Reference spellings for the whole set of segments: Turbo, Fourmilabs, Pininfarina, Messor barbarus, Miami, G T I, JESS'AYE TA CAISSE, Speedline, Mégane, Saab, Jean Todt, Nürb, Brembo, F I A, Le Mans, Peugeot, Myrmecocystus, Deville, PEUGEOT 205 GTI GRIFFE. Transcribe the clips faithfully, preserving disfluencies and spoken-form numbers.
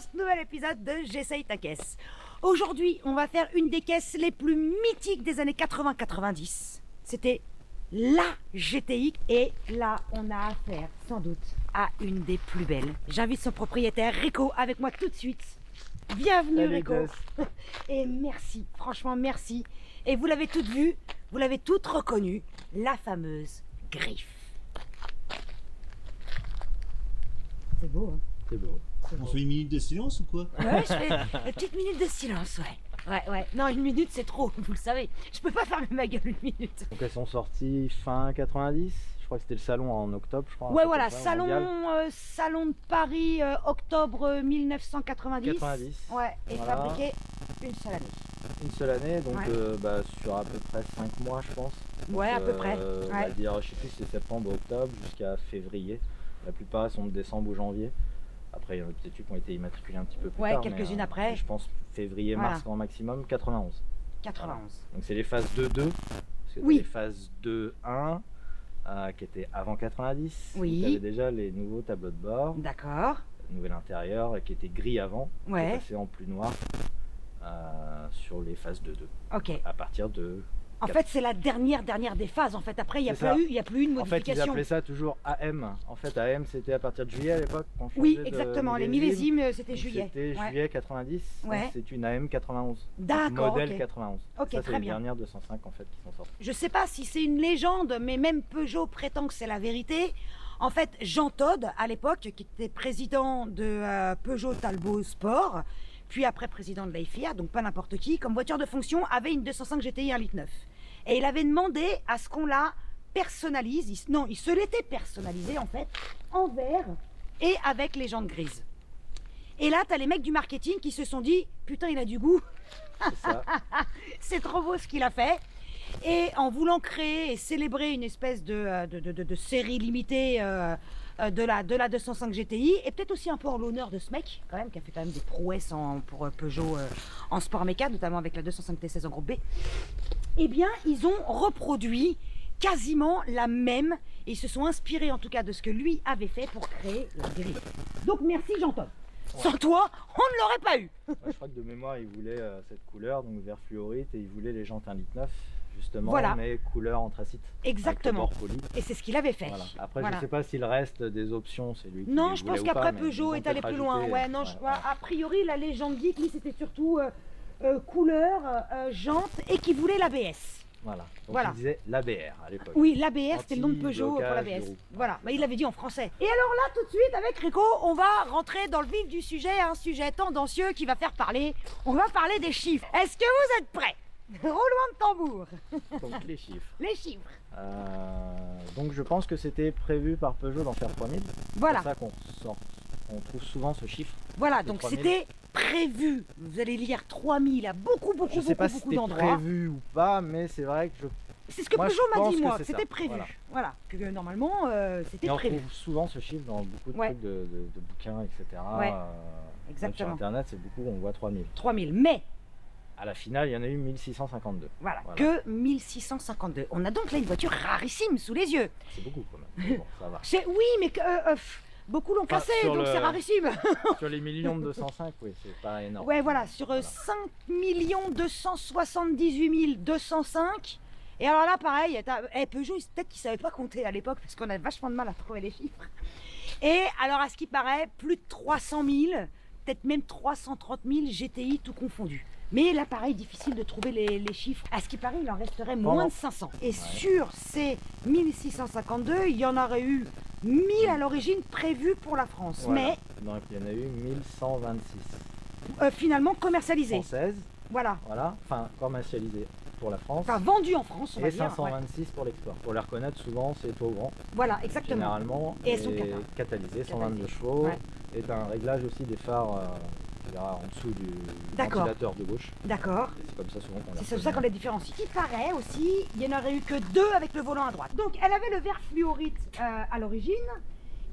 dans ce nouvel épisode de J'essaye ta caisse. Aujourd'hui, on va faire une des caisses les plus mythiques des années quatre-vingts quatre-vingt-dix. C'était la G T I. Et là, on a affaire sans doute à une des plus belles. J'invite son propriétaire Rico avec moi tout de suite. Bienvenue Rico. Et merci, franchement merci. Et vous l'avez toute vue, vous l'avez toute reconnue, la fameuse Griffe. C'est beau, hein? C'est beau. On fait une minute de silence ou quoi? Ouais, je fais une petite minute de silence, ouais. Ouais, ouais. Non, une minute c'est trop, vous le savez. Je peux pas fermer ma gueule une minute. Donc elles sont sorties fin quatre-vingt-dix. Je crois que c'était le salon en octobre, je crois. Ouais, voilà, ça, salon, euh, salon de Paris, euh, octobre mille neuf cent quatre-vingt-dix. quatre-vingt-dix. Ouais, et voilà. Fabriqué une seule année. Une seule année, donc ouais. euh, bah, sur à peu près cinq mois, je pense. Donc, ouais, à peu euh, près. Ouais. On va dire, je sais plus, c'est septembre, octobre jusqu'à février. La plupart sont de décembre ou janvier. Après, il y en a peut-être qui ont été immatriculés un petit peu plus ouais, tard. Ouais, quelques-unes après. Je pense février, voilà. Mars, grand maximum, quatre-vingt-onze. quatre-vingt-onze. Voilà. Donc c'est les phases deux deux, parce que oui. Les phases deux un euh, qui étaient avant quatre-vingt-dix. Oui. Il y déjà les nouveaux tableaux de bord. D'accord. Nouvel intérieur qui était gris avant. Ouais. Passé en plus noir euh, sur les phases deux deux. Ok. À partir de. En fait, c'est la dernière, dernière des phases. En fait, après, il n'y a plus eu, il n'y a plus eu de modification. En fait, ils appelaient ça toujours A M. En fait, A M, c'était à partir de juillet à l'époque. Oui, exactement. Les millésimes, c'était juillet. C'était ouais. Juillet quatre-vingt-dix. Ouais. C'est une A M quatre-vingt-onze. D'accord. Modèle okay. quatre-vingt-onze. Ok, ça, très bien. C'est les dernières deux cent cinq en fait qui sont sorties. Je ne sais pas si c'est une légende, mais même Peugeot prétend que c'est la vérité. En fait, Jean Todt, à l'époque, qui était président de euh, Peugeot Talbot Sport, puis après président de la F I A, donc pas n'importe qui, comme voiture de fonction, avait une deux cent cinq G T I un virgule neuf litres. Et il avait demandé à ce qu'on la personnalise, il, non, il se l'était personnalisé en fait, en vert et avec les jantes grises. Et là, t'as les mecs du marketing qui se sont dit, putain, il a du goût. C'est trop beau ce qu'il a fait. Et en voulant créer et célébrer une espèce de, de, de, de, de série limitée euh, de, la, de la deux cent cinq G T I, et peut-être aussi un peu en l'honneur de ce mec, quand même, qui a fait quand même des prouesses en, pour Peugeot euh, en sport méca, notamment avec la deux cent cinq T seize en groupe B, eh bien, ils ont reproduit quasiment la même, et ils se sont inspirés en tout cas de ce que lui avait fait pour créer la Griffe. Donc merci Jean Todt. Ouais. Sans toi, on ne l'aurait pas eu. Ouais, je crois que de mémoire, il voulait euh, cette couleur, donc vert fluorite, et il voulait les jantes un virgule neuf litres, justement, voilà. Mais couleur anthracite. Exactement. Et c'est ce qu'il avait fait. Voilà. Après, voilà. Je ne sais pas s'il reste des options, c'est lui qui non, je pense qu'après Peugeot est allé plus loin. Ouais, non, ouais, je, ouais. A priori, la légende geek, lui, c'était surtout euh, euh, couleur, euh, jante, et qui voulait l'A B S. Voilà. Donc voilà. Il disait l'A B R à l'époque. Oui, l'A B R, c'était le nom de Peugeot pour l'A B S. Voilà, bah, il l'avait dit en français. Et alors là, tout de suite, avec Rico, on va rentrer dans le vif du sujet, un sujet tendancieux qui va faire parler. On va parler des chiffres. Est-ce que vous êtes prêts? Roulement de tambour. Donc les chiffres. Les chiffres. Euh, donc je pense que c'était prévu par Peugeot d'en faire trois mille. Voilà. C'est ça qu'on sort. On trouve souvent ce chiffre. Voilà, donc c'était prévu. Vous allez lire trois mille à beaucoup, beaucoup, beaucoup, beaucoup d'endroits. Je sais pas si c'était prévu ou pas, mais c'est vrai que je... C'est ce que moi, Peugeot m'a dit, moi, c'était prévu. Voilà, voilà. Que, euh, normalement, euh, c'était prévu. On trouve souvent ce chiffre dans beaucoup de ouais. trucs de, de, de bouquins, et cetera. Ouais. Euh, exactement. Sur Internet, c'est beaucoup, on voit trois mille. trois mille, mais... À la finale, il y en a eu mille six cent cinquante-deux. Voilà, voilà, que mille six cent cinquante-deux. On a donc là une voiture rarissime sous les yeux. C'est beaucoup quand même. Bon, ça va. Oui, mais... que, euh, euh, beaucoup l'ont enfin, cassé, donc le... c'est rarissime. Sur les un million deux cent cinq, oui, c'est pas énorme. Ouais, voilà, sur voilà. cinq millions deux cent soixante-dix-huit mille deux cent cinq. Et alors là, pareil, hey, Peugeot, peut-être qu'ils ne savaient pas compter à l'époque, parce qu'on a vachement de mal à trouver les chiffres. Et alors, à ce qui paraît, plus de trois cent mille, peut-être même trois cent trente mille G T I tout confondu. Mais là, pareil, difficile de trouver les, les chiffres. À ce qui paraît, il en resterait bon, moins de cinq cents. Et ouais. Sur ces mille six cent cinquante-deux, il y en aurait eu mille à l'origine prévus pour la France. Voilà. Mais donc, il y en a eu mille cent vingt-six. Euh, finalement commercialisés. Françaises. Voilà. Voilà. Enfin, commercialisés pour la France. Enfin, vendus en France, on va dire. Et cinq cent vingt-six ouais. pour l'export. Pour les reconnaître, souvent, c'est au grand. Voilà, exactement. Généralement, et elles sont catalysées, cent vingt-deux chevaux. Ouais. Et un réglage aussi des phares... Euh, là, en dessous du ventilateur de gauche. D'accord. C'est comme ça souvent qu'on les C'est comme ça qu'on les différencie. Il paraît aussi, il n'y en aurait eu que deux avec le volant à droite. Donc elle avait le vert fluorite euh, à l'origine.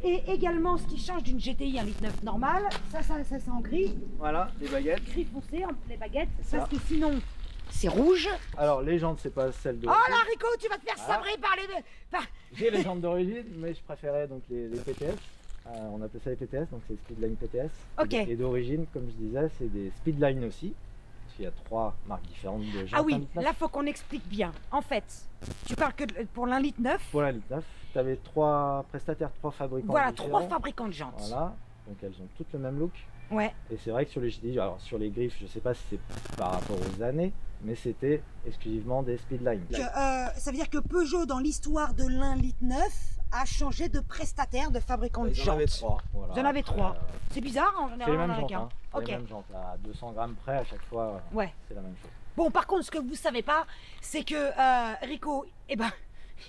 Et également ce qui change d'une G T I un virgule neuf litres normale, ça, ça, ça c'est en gris. Voilà, les baguettes. Gris foncé, les baguettes, parce que sinon c'est rouge. Alors les jantes, c'est pas celle de... Oh là Rico, tu vas te faire sabrer par les deux. Par... J'ai les jantes d'origine, mais je préférais donc les, les P T S. Euh, on appelait ça les P T S, donc c'est Speedline P T S. Okay. Et d'origine, comme je disais, c'est des Speedline aussi. Parce qu'il y a trois marques différentes de Jean. Ah oui, là, faut qu'on explique bien. En fait, tu parles que pour un litre neuf. Pour un litre neuf, tu avais trois prestataires, trois fabricants. Voilà, trois fabricants de jantes. Voilà, donc elles ont toutes le même look. Ouais. Et c'est vrai que sur les G T I, alors sur les griffes, je sais pas si c'est par rapport aux années, mais c'était exclusivement des Speedline. Euh, ça veut dire que Peugeot, dans l'histoire de un litre neuf, a changé de prestataire, de fabricant de jantes. J'en avais trois. Voilà. J'en avais trois. Euh... C'est bizarre, on en a la même jantes. Okay. Les mêmes jantes, à deux cents grammes près à chaque fois. Ouais. C'est la même chose. Bon, par contre, ce que vous savez pas, c'est que euh, Rico, eh ben,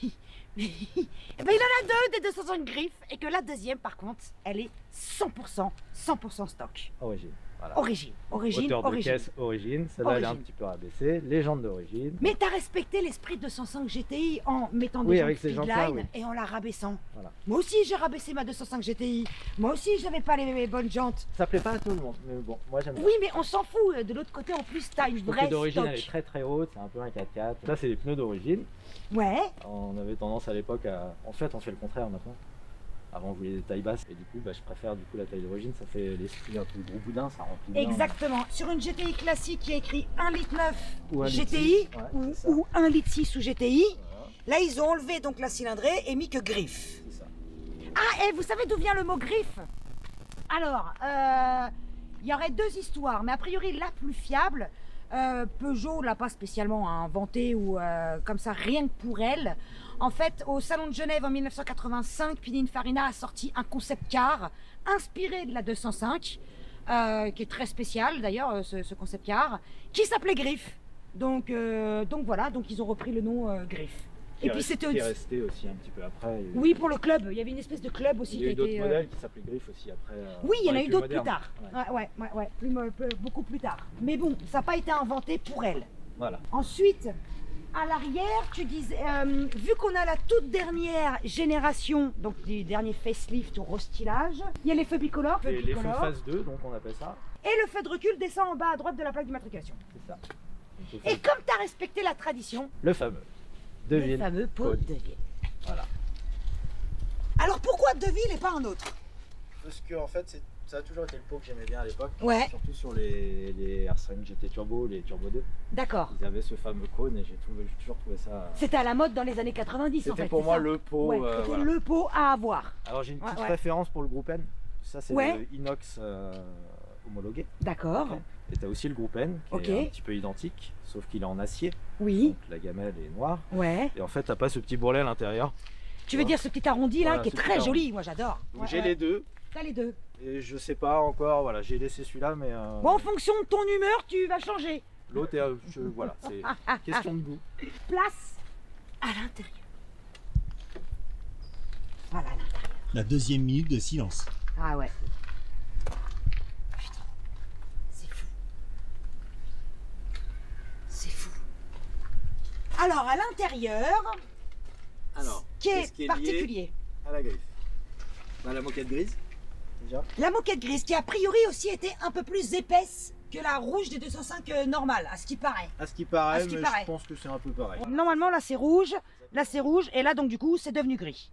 eh ben, il en a deux des deux cent soixante griffes, et que la deuxième, par contre, elle est cent pour cent, cent pour cent stock. Origine. Voilà. Origine, origine, hauteur origine. De caisse, origine, celle-là elle est un petit peu rabaissée, les jantes d'origine. Mais t'as respecté l'esprit de deux cent cinq G T I en mettant des oui, jantes Speedline oui. et en la rabaissant. Voilà. Moi aussi j'ai rabaissé ma deux cent cinq G T I, moi aussi j'avais pas les, les bonnes jantes. Ça plaît pas à tout le monde, mais bon, moi j'aime. Oui, mais on s'en fout, de l'autre côté en plus t'as une vraie d'origine elle est très très haute, c'est un peu un quatre quatre. Ça c'est les pneus d'origine. Ouais. On avait tendance à l'époque à... En fait on fait le contraire maintenant. Avant, on voulait des tailles basses et du coup, bah, je préfère du coup la taille d'origine. Ça fait les un peu gros boudin, ça remplit bien. Exactement. Sur une G T I classique, il y a écrit un litre neuf G T I ouais, ou un litre six ou G T I. Voilà. Là, ils ont enlevé donc la cylindrée et mis que griffe. Ça. Ah, et vous savez d'où vient le mot griffe? Alors, euh, il y aurait deux histoires, mais a priori la plus fiable. Euh, Peugeot l'a pas spécialement inventé ou euh, comme ça, rien que pour elle. En fait, au Salon de Genève en mille neuf cent quatre-vingt-cinq, Pininfarina a sorti un concept car inspiré de la deux cent cinq, euh, qui est très spécial d'ailleurs, ce, ce concept car, qui s'appelait Griffe. Donc, euh, donc voilà, donc ils ont repris le nom euh, Griffe. Et puis c'était resté aussi un petit peu après. Oui, pour le club, il y avait une espèce de club aussi. Il y a eu d'autres modèles qui s'appelaient Griffe aussi après. Oui, il y en a eu d'autres plus tard. Ouais, ouais, ouais, ouais, beaucoup plus tard. Mais bon, ça n'a pas été inventé pour elle. Voilà. Ensuite, à l'arrière, tu disais, euh, vu qu'on a la toute dernière génération, donc du dernier facelift au restylage, il y a les feux bicolores. Et les feux phase deux, donc on appelle ça. Et le feu de recul descend en bas à droite de la plaque d'immatriculation. C'est ça. Et comme tu as respecté la tradition, le fameux. Deville. Le fameux pot de Deville. Voilà. Alors pourquoi Deville et pas un autre? Parce que en fait, ça a toujours été le pot que j'aimais bien à l'époque. Ouais. Surtout sur les, les R cinq G T Turbo, les Turbo deux. D'accord. Ils avaient ce fameux cône et j'ai toujours trouvé ça... C'était à la mode dans les années quatre-vingt-dix. C'était pour moi ça. Le pot... Ouais, euh, voilà. Le pot à avoir. Alors j'ai une petite ouais, ouais. référence pour le groupe N. Ça c'est ouais. le inox euh, homologué. D'accord. Ouais. Et t'as aussi le groupe N qui okay. est un petit peu identique, sauf qu'il est en acier. Oui. Donc la gamelle est noire. Ouais. Et en fait, t'as pas ce petit bourrelet à l'intérieur. Tu veux voilà. dire ce petit arrondi là, voilà, qui est très joli, moi j'adore. Ouais, j'ai ouais. les deux. T'as les deux. Et je sais pas encore, voilà, j'ai laissé celui-là, mais. Euh... Bon, en fonction de ton humeur, tu vas changer. L'autre, euh, je... voilà, c'est question de goût. Place à l'intérieur. Voilà l'intérieur. La deuxième minute de silence. Ah ouais. Alors à l'intérieur, qui est, qu est particulier à la griffe, bah, la moquette grise déjà. La moquette grise qui a priori aussi était un peu plus épaisse que la rouge des deux cent cinq normale, à ce qui paraît. À ce qui paraît, ce qui mais paraît. Je pense que c'est un peu pareil. Normalement là c'est rouge, là c'est rouge et là donc du coup c'est devenu gris.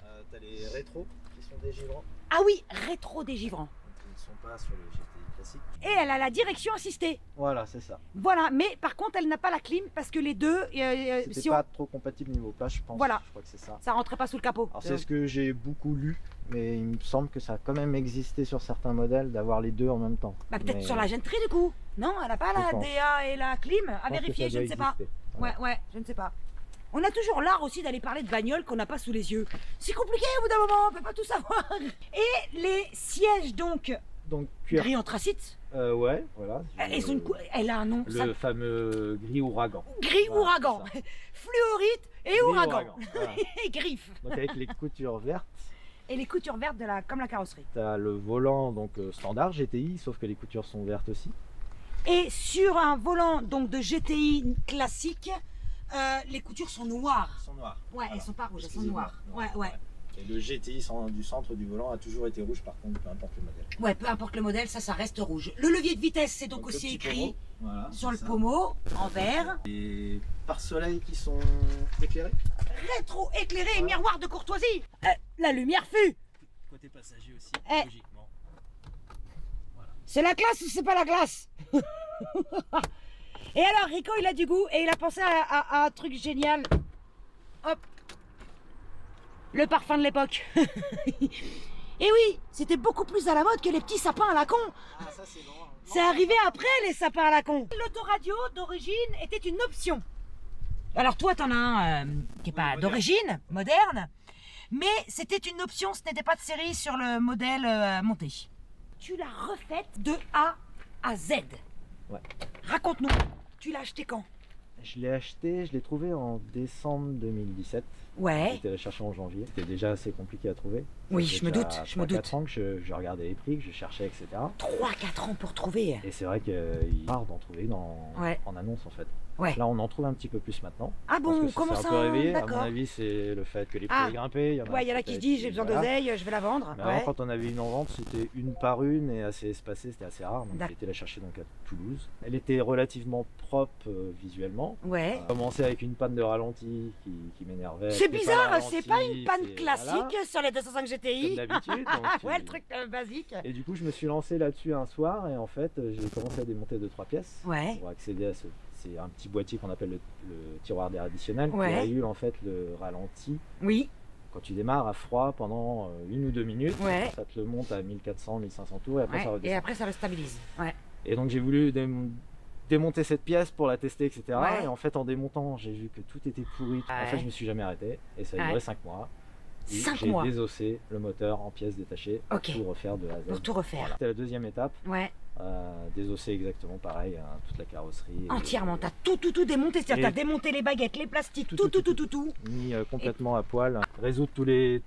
Voilà. Euh, t'as les rétros qui sont dégivrants. Ah oui, rétro dégivrants. Ils ne sont pas sur le G T I classique. Et elle a la direction assistée. Voilà, c'est ça. Voilà, mais par contre, elle n'a pas la clim parce que les deux... Euh, C'était si pas on... trop compatible niveau place, je pense. Voilà. Je crois que c'est ça. Ça rentrait pas sous le capot. Alors, c'est ce que j'ai beaucoup lu, mais il me semble que ça a quand même existé sur certains modèles d'avoir les deux en même temps. Bah, peut-être mais... sur la Gentry du coup. Non, elle n'a pas la D A et la clim. À vérifier, je ne sais pas. Voilà. Ouais, ouais, je ne sais pas. On a toujours l'art aussi d'aller parler de bagnoles qu'on n'a pas sous les yeux. C'est compliqué au bout d'un moment, on ne peut pas tout savoir. Et les sièges donc, donc cuir. Gris anthracite. Euh, ouais, voilà. Elles ont une cou... Elle a un nom. Le ça... fameux gris ouragan. Gris voilà, ouragan. Fluorite et gris ouragan. ouragan. Voilà. Et griffes. Donc avec les coutures vertes. Et les coutures vertes de la... comme la carrosserie. Tu as le volant donc standard G T I, sauf que les coutures sont vertes aussi. Et sur un volant donc de G T I classique, Euh, les coutures sont noires. Elles sont noires. Ouais, voilà. Elles sont pas rouges, elles sont noires. Ouais, ouais, ouais. Et le G T I du centre du volant a toujours été rouge, par contre, peu importe le modèle. Ouais, peu importe le modèle, ça, ça reste rouge. Le levier de vitesse, c'est donc, donc aussi écrit voilà, sur le ça. pommeau, en vert. Les pare-soleil qui sont éclairés. Rétro-éclairés voilà. Et miroir de courtoisie. Euh, la lumière fut côté passager aussi, eh, logiquement. Voilà. C'est la classe ou c'est pas la glace? Et alors Rico, il a du goût et il a pensé à, à, à un truc génial. Hop, le parfum de l'époque. Et oui, c'était beaucoup plus à la mode que les petits sapins à la con. Ah, ça c'est bon. C'est arrivé après les sapins à la con. L'autoradio d'origine était une option. Alors toi, t'en as un euh, qui n'est pas d'origine, moderne, mais c'était une option, ce n'était pas de série sur le modèle euh, monté. Tu l'as refaite de A à Z. Ouais. Raconte-nous, tu l'as acheté quand? Je l'ai acheté, je l'ai trouvé en décembre deux mille dix-sept. Ouais. J'étais recherché en janvier. C'était déjà assez compliqué à trouver. Oui, je me doute, je me doute. trois à quatre ans que je, je regardais les prix, que je cherchais, et cetera. trois à quatre ans pour trouver. Et c'est vrai qu'il est rare d'en trouver dans, ouais, en annonce en fait. Ouais. Là, on en trouve un petit peu plus maintenant. Ah bon? Comment ça? À mon avis, c'est le fait que les prix ah. ont grimpé. Il ouais, y en a qui se disent j'ai besoin d'oseille, voilà, je vais la vendre. Mais ouais, avant, quand on avait une en vente, c'était une par une et assez espacée, c'était assez rare. Donc j'ai été la chercher donc à Toulouse. Elle était relativement propre euh, visuellement. Ouais. On a commencé avec une panne de ralenti qui, qui m'énervait. C'est bizarre, c'est pas une panne classique voilà, sur les deux cent cinq G T I. Comme d'habitude. Ouais, le truc euh, basique. Et du coup, je me suis lancé là-dessus un soir et en fait, j'ai commencé à démonter deux trois pièces ouais, pour accéder à ce. C'est un petit boîtier qu'on appelle le, le tiroir d'air additionnel ouais, qui régule en fait le ralenti. Oui. Quand tu démarres à froid pendant une ou deux minutes, ouais, ça te le monte à mille quatre cents, mille cinq cents tours et après ouais, ça redescend. Et après ça le stabilise. Ouais. Et donc j'ai voulu dé démonter cette pièce pour la tester, et cetera. Ouais. Et en fait en démontant, j'ai vu que tout était pourri. Ouais. En fait, je me suis jamais arrêté et ça a duré ouais, cinq mois. J'ai désossé le moteur en pièces détachées okay, pour tout refaire de la zone. Pour tout refaire. Voilà. C'était la deuxième étape. Ouais. Euh, désossé exactement pareil, hein, toute la carrosserie. Entièrement, t'as tout, tout, tout démonté. C'est-à-dire t'as démonté les baguettes, les plastiques, tout, tout, tout, tout, tout. tout, tout. Mis euh, complètement et... à poil. Résoudre tous les,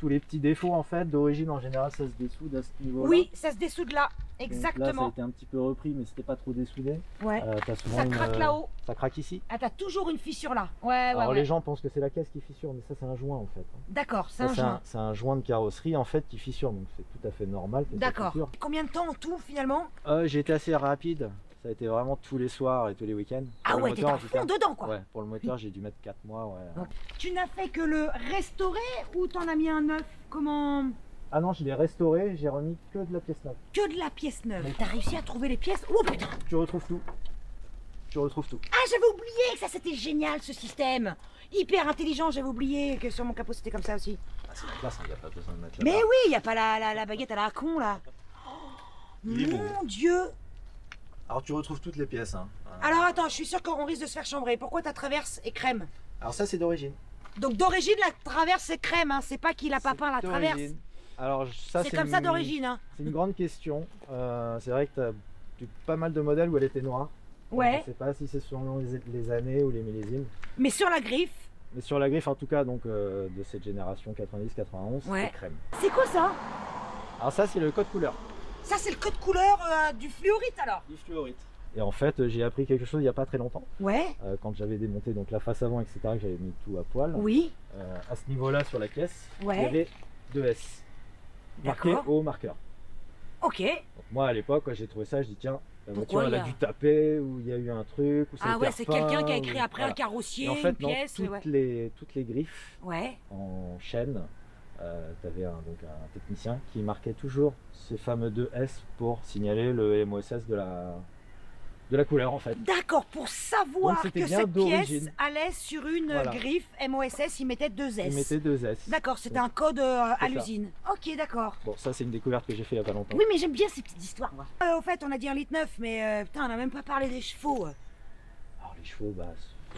tous les petits défauts en fait. D'origine en général, ça se dessoude à ce niveau-là. Oui, ça se dessoude là, exactement. Donc là, ça a été un petit peu repris, mais c'était pas trop dessoudé. Ouais. Euh, t'as souvent ça craque une... là-haut. Ça craque ici. Ah, t'as toujours une fissure là. Ouais, ouais. Alors ouais, les gens pensent que c'est la caisse qui fissure, mais ça c'est un joint en fait. D'accord, c'est un joint. C'est un joint de carrosserie en fait qui fissure, donc c'est tout à fait normal. D'accord. Combien de temps en tout finalement? euh, J'ai été assez rapide. Ça a été vraiment tous les soirs et tous les week-ends. Ah ouais, t'es à fond dedans quoi. Ouais, pour le moteur j'ai dû mettre quatre mois. Ouais. Donc, tu n'as fait que le restaurer ou t'en as mis un neuf? Comment? Ah non, je l'ai restauré, j'ai remis que de la pièce neuve. Que de la pièce neuve. T'as réussi à trouver les pièces? Oh putain. Tu retrouves tout. Je retrouve tout. Ah, j'avais oublié que ça c'était génial ce système. Hyper intelligent, j'avais oublié que sur mon capot c'était comme ça aussi. Ah, c'est la classe, il n'y a pas besoin de mettre là. Mais oui, il n'y a pas la, la, la baguette à la con là. Oh, mon Dieu. Alors tu retrouves toutes les pièces. Hein. Alors attends, je suis sûr qu'on risque de se faire chambrer. Pourquoi ta traverse est crème? Alors ça c'est d'origine. Donc d'origine la traverse est crème, hein. C'est pas qu'il a pas peint la traverse. Alors ça c'est comme une... ça d'origine. Hein. C'est une grande question. Euh, c'est vrai que tu as eu pas mal de modèles où elle était noire. Ouais. Donc, je ne sais pas si c'est selon les, les années ou les millésimes. Mais sur la griffe. Mais sur la griffe en tout cas donc euh, de cette génération quatre-vingt-dix quatre-vingt-onze, ouais, c'est crème. C'est quoi ça? Alors ça c'est le code couleur. Ça c'est le code couleur euh, du fluorite alors? Du fluorite. Et en fait j'ai appris quelque chose il n'y a pas très longtemps. Ouais. Euh, quand j'avais démonté donc la face avant et cetera que j'avais mis tout à poil. Oui. Euh, à ce niveau là sur la caisse, ouais, il y avait deux S marqués au marqueur. Ok. Donc, moi à l'époque j'ai trouvé ça, je dis tiens. La voiture, elle a dû taper, ou il y a eu un truc, ou ça ah ouais, c'est quelqu'un qui a écrit ou... après voilà, un carrossier, et en fait, une pièce. Toutes, ouais, les, toutes les griffes ouais, en chaîne, euh, tu avais un, donc un technicien qui marquait toujours ces fameux deux S pour signaler le M O S S de la, de la couleur en fait. D'accord, pour savoir donc, que cette pièce allait sur une voilà, griffe M O S S, il mettait deux S. Il mettait deux S. D'accord, c'était un code euh, à l'usine. Ok, d'accord. Bon, ça c'est une découverte que j'ai fait il y a pas longtemps. Oui, mais j'aime bien ces petites histoires. Moi. Euh, au fait, on a dit un litre neuf, mais euh, putain, on n'a même pas parlé des chevaux. Alors les chevaux, bah,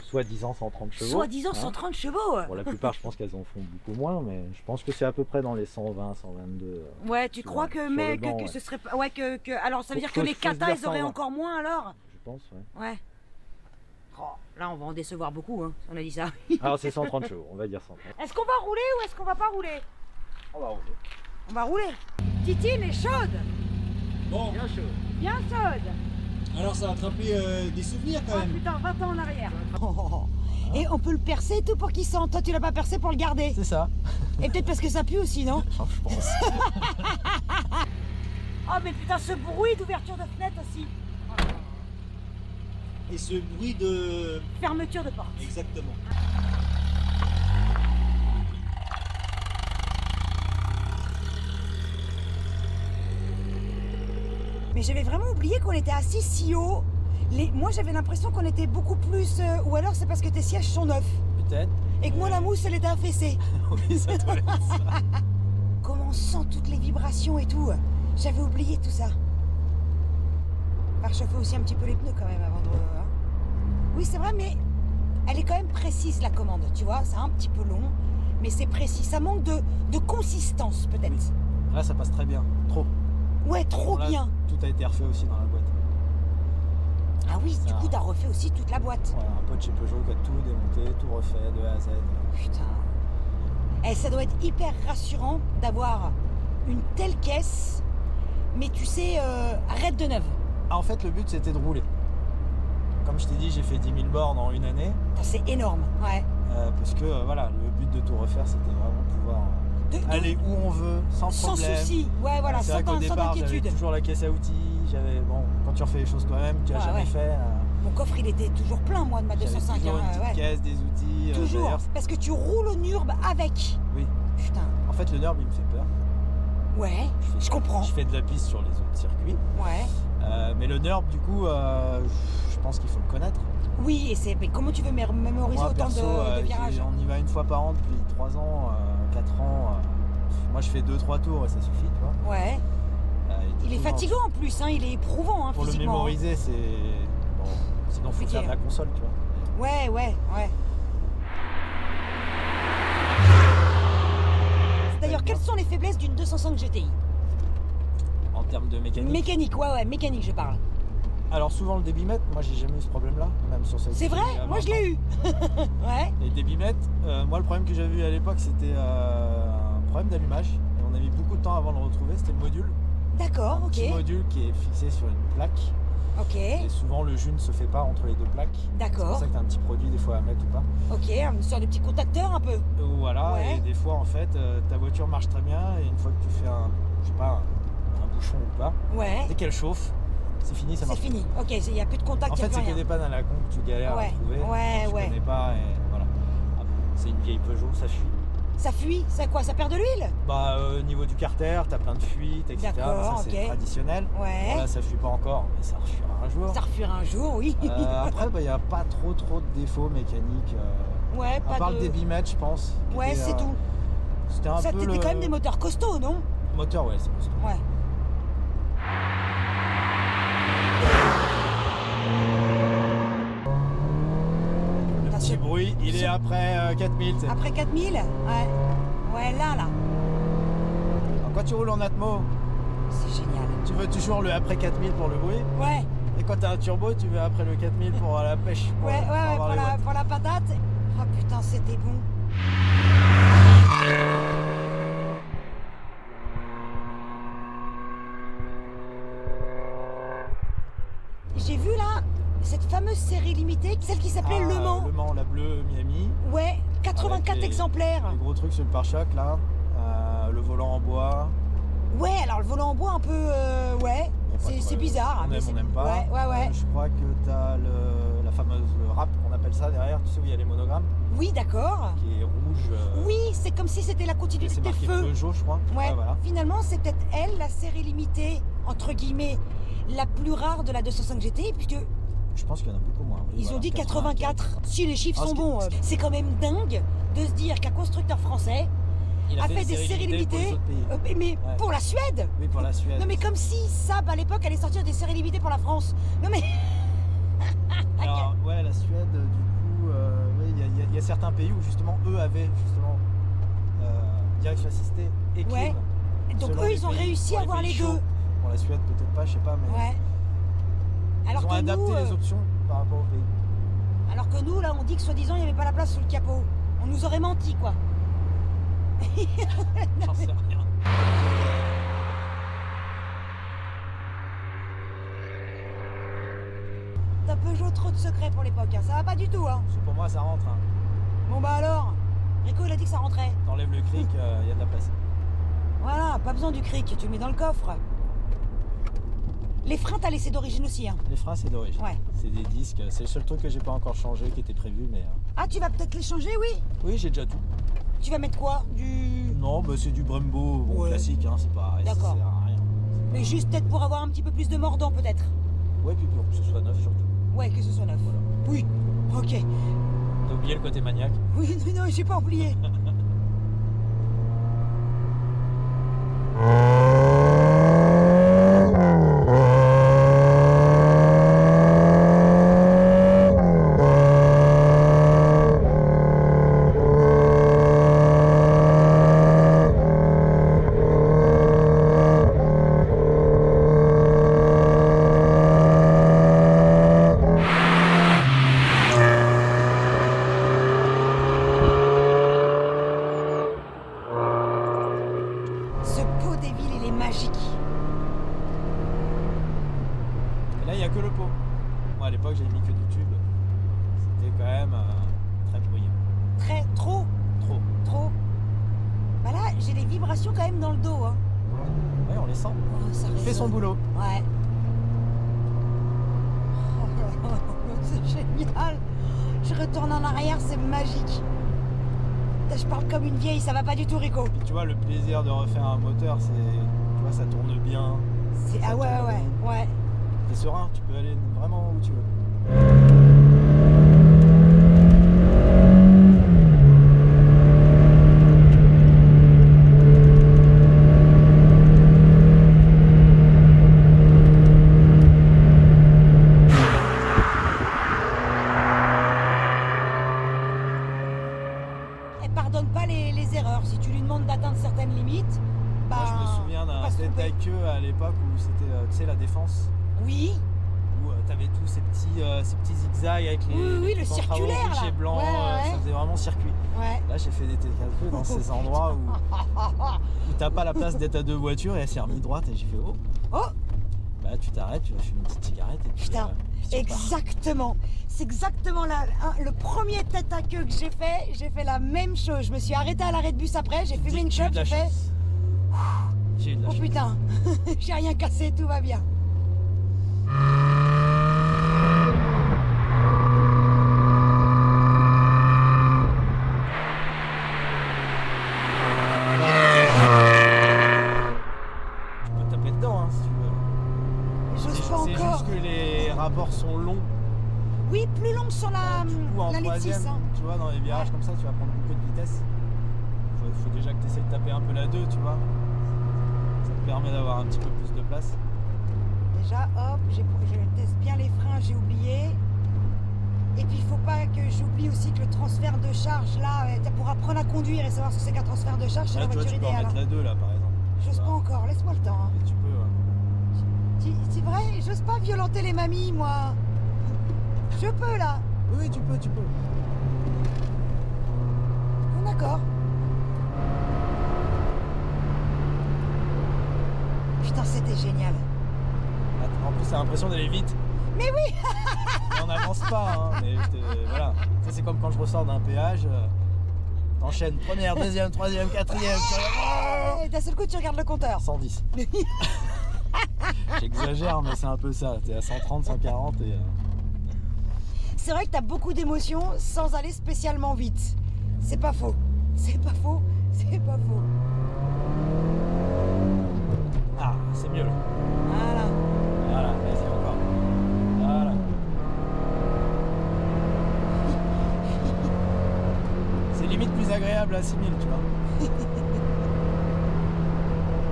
soi-disant cent trente chevaux. Soi-disant hein, cent trente chevaux. Pour la plupart, je pense qu'elles en font beaucoup moins, mais je pense que c'est à peu près dans les cent vingt, cent vingt-deux. Ouais, tu crois un, que mais que, banc, que ouais, ce serait ouais que, que alors ça veut dire que les katas, ils auraient encore moins alors? Ouais, ouais. Oh, là on va en décevoir beaucoup hein, on a dit ça. Alors c'est cent trente chevaux, on va dire cent trente. Est-ce qu'on va rouler ou est-ce qu'on va pas rouler? On va rouler. On va rouler. Titine est chaude. Bon. Bien chaude. Bien chaude. Alors ça a attrapé euh, des souvenirs quand oh, même. Putain, vingt ans en arrière. Oh. Et on peut le percer tout pour qu'il sente. Toi tu l'as pas percé pour le garder. C'est ça. Et peut-être parce que ça pue aussi, non? Oh, je pense. Oh mais putain ce bruit d'ouverture de fenêtre aussi. Et ce bruit de... fermeture de porte. Exactement. mais j'avais vraiment oublié qu'on était assis si haut. Les... Moi, j'avais l'impression qu'on était beaucoup plus... Euh... Ou alors, c'est parce que tes sièges sont neufs. Peut-être. Et que ouais. moi, la mousse, elle était affaissée. Oui, ça doit être ça. Comment on sent toutes les vibrations et tout. J'avais oublié tout ça. Par chauffer aussi un petit peu les pneus, quand même, avant de... Hein. Oui, c'est vrai, mais elle est quand même précise, la commande. Tu vois, c'est un petit peu long, mais c'est précis. Ça manque de, de consistance, peut-être. Oui. Là, ça passe très bien. Trop. Ouais, trop bon, là, bien. Tout a été refait aussi dans la boîte. Ah oui, du coup, t'as refait aussi toute la boîte. Ouais, un pote chez Peugeot qui a tout démonté, tout refait de A à Z. Putain. Eh, ça doit être hyper rassurant d'avoir une telle caisse, mais tu sais, euh, arrête de neuf. Ah, en fait, le but, c'était de rouler. Comme je t'ai dit, j'ai fait dix mille bornes en une année. C'est énorme, ouais. Euh, parce que, euh, voilà, le but de tout refaire, c'était vraiment pouvoir... De, de... aller où on veut, sans, sans problème. Sans souci, ouais, voilà, sans inquiétude. J'avais toujours la caisse à outils, j'avais, bon, quand tu refais les choses toi-même, tu n'as ah, jamais ouais. fait. Euh... Mon coffre, il était toujours plein, moi, de ma deux cent cinq. Toujours hein, une petite ouais. caisse, des outils. Toujours, euh, parce que tu roules au Nürb avec. Oui. Putain. En fait, le Nürb, il me fait peur. Ouais, je, fais, je comprends. Je fais de la piste sur les autres circuits. Ouais. Euh, mais le Nürb, du coup, euh, je pense qu'il faut le connaître. Oui, et c'est. Mais comment tu veux mémoriser moi, autant perso, de, euh, de virages? On y va une fois par an depuis trois ans. Euh, quatre ans, euh, moi je fais deux trois tours et ça suffit, tu vois. Ouais. Euh, il est fatigant en plus, hein, il est éprouvant hein, pour physiquement. Pour le mémoriser, c'est... Bon, sinon faut faire de la console, tu vois. Ouais, ouais, ouais. D'ailleurs, quelles sont les faiblesses d'une deux cent cinq G T I? En termes de mécanique? Mécanique, ouais, ouais, mécanique, je parle. Alors souvent le débitmètre, moi j'ai jamais eu ce problème là, même sur cette... C'est vrai, moi je l'ai eu. Ouais. Les débitmètres, euh, moi le problème que j'avais eu à l'époque c'était euh, un problème d'allumage. Et on a mis beaucoup de temps avant de le retrouver, c'était le module. D'accord, ok. Le module qui est fixé sur une plaque. Ok. Et souvent le jus ne se fait pas entre les deux plaques. D'accord. C'est pour ça que tu as un petit produit des fois à mettre ou pas. Ok, une sorte de petit contacteur un peu. Voilà, ouais. Et des fois en fait euh, ta voiture marche très bien et une fois que tu fais un, je sais pas, un, un bouchon ou pas, ouais. dès qu'elle chauffe, c'est fini, ça marche. C'est fini, ok, il n'y a plus de contact. En fait, c'est que des pannes à la con que tu galères ouais. à trouver. Ouais, tu ouais. connais pas et voilà. C'est une vieille Peugeot, ça fuit. Ça fuit? Ça quoi? Ça perd de l'huile? Bah, au euh, niveau du carter, t'as plein de fuites, et cetera. Ça, c'est okay. traditionnel. Ouais. Là, ça fuit pas encore, mais ça refuira un jour. Ça refuira un jour, oui. Euh, après, il bah, n'y a pas trop trop de défauts mécaniques. Euh, ouais, pas de... À part le débitmètre, je pense. Ouais, c'est euh, tout. C'était un ça, peu. Ça, t'étais le... quand même des moteurs costauds, non? Moteur, ouais, c'est costaud. Ouais. Le bruit, il est après euh, quatre mille. Après quatre mille? Ouais. Ouais, là, là. Alors, quand tu roules en atmo, c'est génial. Tu veux toujours le après quatre mille pour le bruit? Ouais. Et quand t'as un turbo, tu veux après le quatre mille pour la pêche. Pour, ouais, ouais, pour, ouais, pour, la, pour la patate. Oh putain, c'était bon. J'ai vu là cette fameuse série limitée, celle qui s'appelait ah, Le Mans. Le Mans, la bleue, Miami. Ouais, quatre-vingt-quatre les, exemplaires. Le gros truc sur le pare-choc là, euh, le volant en bois. Ouais, alors le volant en bois un peu, euh, ouais, c'est bizarre. On aime, mais on n'aime pas. Ouais, ouais, ouais. Euh, je crois que t'as le, la fameuse râpe, on appelle ça derrière, tu sais où il y a les monogrammes. Oui, d'accord. Qui est rouge. Euh, oui, c'est comme si c'était la continuité des feux. Peugeot, je crois. Ouais. Ah, voilà. Finalement, c'est peut-être elle, la série limitée entre guillemets, la plus rare de la deux cent cinq G T I, puisque je pense qu'il y en a beaucoup moins. Ils voilà, ont dit quatre-vingt-quatre. Si les chiffres ah, sont bons, c'est quand même dingue de se dire qu'un constructeur français il a, a fait, fait des séries limitées, pour mais, mais ouais. pour la Suède. Oui, pour la Suède. Non, mais comme si Saab à l'époque allait sortir des séries limitées pour la France. Non, mais. Alors, ouais, la Suède, du coup, euh, il oui, y, y, y a certains pays où justement eux avaient justement euh, direction assistée et crime. Ouais. Donc eux, ils ont pays, réussi à avoir les, les deux. Bon, la Suède, peut-être pas, je sais pas, mais. Ouais. Alors ils ont adapté euh... les options par rapport au pays. Alors que nous, là, on dit que soi-disant, il n'y avait pas la place sous le capot. On nous aurait menti, quoi. J'en sais rien. T'as Peugeot trop de secrets pour l'époque, hein. Ça va pas du tout, hein. Pour moi, ça rentre, hein. Bon, bah alors, Rico, il a dit que ça rentrait. T'enlèves le cric, il euh, y a de la place. Voilà, pas besoin du cric, tu le mets dans le coffre. Les freins, t'as laissé d'origine aussi, hein? Les freins, c'est d'origine. Ouais. C'est des disques. C'est le seul truc que j'ai pas encore changé, qui était prévu, mais... Ah, tu vas peut-être les changer, oui? Oui, j'ai déjà tout. Tu vas mettre quoi? Du... Non, bah c'est du Brembo, bon, ouais. classique, hein, c'est pas... D'accord. Ça sert à rien. Mais juste peut-être pour avoir un petit peu plus de mordant, peut-être. Ouais, puis pour que ce soit neuf surtout. Ouais, que ce soit neuf. Voilà. Oui, ok. T'as oublié le côté maniaque. Oui, non, j'ai pas oublié. D'être à deux voitures et elle s'est remise droite et j'ai fait oh oh bah tu t'arrêtes, tu vas fumer une petite cigarette et puis, putain euh, exactement c'est exactement la, hein, le premier tête à queue que j'ai fait j'ai fait la même chose. Je me suis arrêtée à l'arrêt de bus après, j'ai fumé une clope, j'ai fait j'ai eu de la oh chance. Putain j'ai rien cassé, tout va bien. Tu vois, dans les virages ouais. Comme ça, tu vas prendre beaucoup de vitesse. Il faut, faut déjà que tu essaies de taper un peu la deux, tu vois. Ça te permet d'avoir un petit peu plus de place. Déjà, hop, je teste bien les freins, j'ai oublié. Et puis, il faut pas que j'oublie aussi que le transfert de charge, là, pour apprendre à conduire et savoir ce que c'est qu'un transfert de charge, c'est la voiture idéale. Tu peux en mettre la deux, là, par exemple. J'ose pas encore, laisse-moi le temps. Hein. Et tu peux, ouais. C'est vrai, j'ose pas violenter les mamies, moi. Je peux, là. Oui, tu peux, tu peux. D'accord. Putain, c'était génial. En plus, t'as l'impression d'aller vite. Mais oui. Mais on n'avance pas, hein. Mais voilà. Ça, c'est comme quand je ressors d'un péage. T'enchaînes première, deuxième, troisième, quatrième. Ouais. Et d'un seul coup, tu regardes le compteur. cent dix. J'exagère, mais c'est un peu ça. T'es à cent trente, cent quarante et. Euh... C'est vrai que t'as beaucoup d'émotions sans aller spécialement vite. C'est pas faux, c'est pas faux, c'est pas faux. Ah, c'est mieux. Voilà. Voilà, vas-y encore. Voilà. C'est limite plus agréable à six mille, tu vois.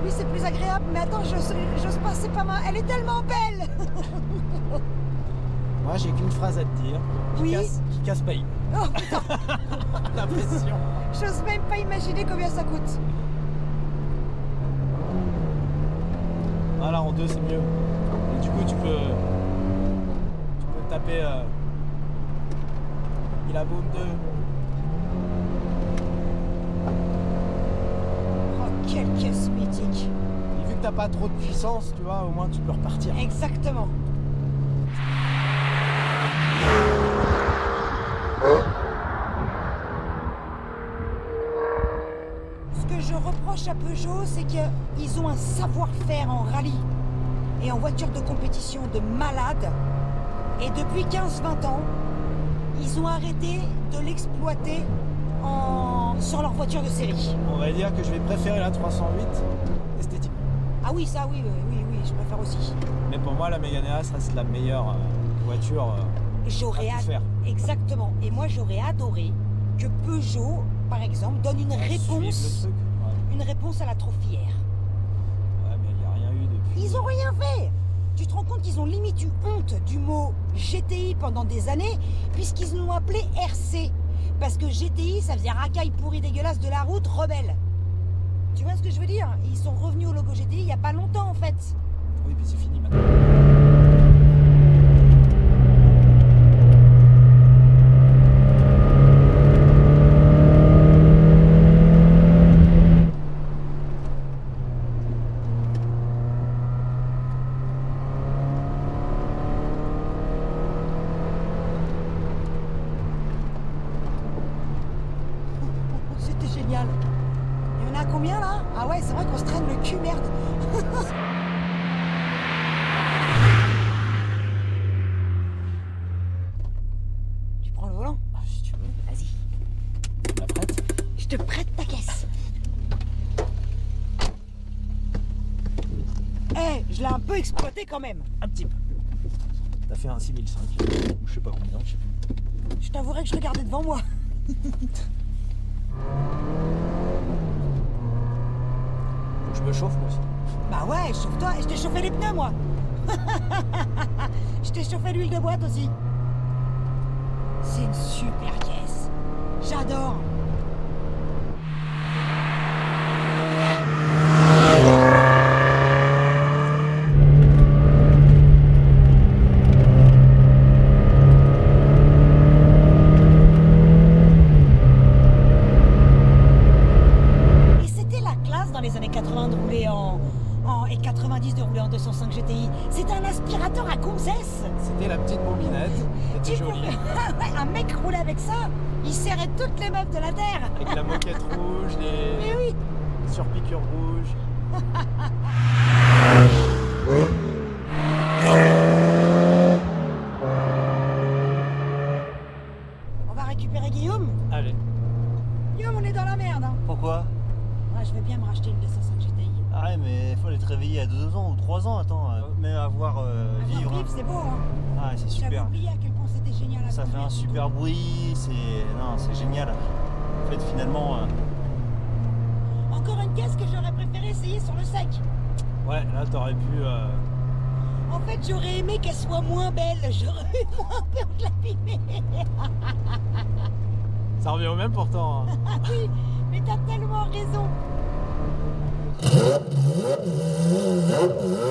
Oui, c'est plus agréable, mais attends, j'ose pas, c'est pas mal. Elle est tellement belle. Moi, j'ai qu'une phrase à te dire. Qui oui. Casse, qui casse paye. Oh putain. La pression. J'ose même pas imaginer combien ça coûte. Ah là, en deux, c'est mieux. Et du coup, tu peux, tu peux taper. Euh, il a boum deux. Oh, quelle caisse mythique. Et vu que t'as pas trop de puissance, tu vois, au moins tu peux repartir. Exactement. À Peugeot, c'est qu'ils ont un savoir-faire en rallye et en voiture de compétition de malade. Et depuis quinze vingt ans, ils ont arrêté de l'exploiter en... sur leur voiture de série. On va dire que je vais préférer la trois cent huit esthétique. Ah oui, ça oui, oui, oui. je préfère aussi. Mais pour moi, la Mégane R S reste la meilleure euh, voiture euh, j'aurais à tout faire. Exactement. Et moi, j'aurais adoré que Peugeot, par exemple, donne une ouais, réponse truc, ouais. une réponse à la Trophy R. Ouais, mais il n'y a rien eu depuis... Ils n'ont rien fait. Tu te rends compte qu'ils ont limite eu honte du mot G T I pendant des années, puisqu'ils l'ont appelé R C. Parce que G T I, ça faisait racaille pourrie dégueulasse de la route rebelle. Tu vois ce que je veux dire? Ils sont revenus au logo G T I il n'y a pas longtemps en fait. Oui, puis c'est fini maintenant. Quand même. Un petit peu. T'as fait un six mille cinq ou je sais pas combien, je sais plus. Je t'avouerai que je regardais devant moi. Je me chauffe moi aussi. Bah ouais, chauffe-toi. Et je t'ai chauffé les pneus moi. Je t'ai chauffé l'huile de boîte aussi. C'est une super caisse. J'adore. Bruit, c'est non, c'est génial. En fait, finalement. Euh... Encore une caisse que j'aurais préféré essayer sur le sec. Ouais, là, t'aurais pu. Euh... En fait, j'aurais aimé qu'elle soit moins belle. J'aurais eu moins peur de l'abîmer. Ça revient au même pourtant. Hein. Oui, mais t'as tellement raison.